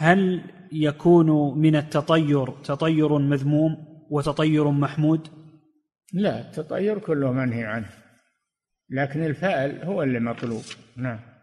هل يكون من التطير تطير مذموم وتطير محمود؟ لا، التطير كله منهي عنه، لكن الفاعل هو اللي مطلوب. نعم.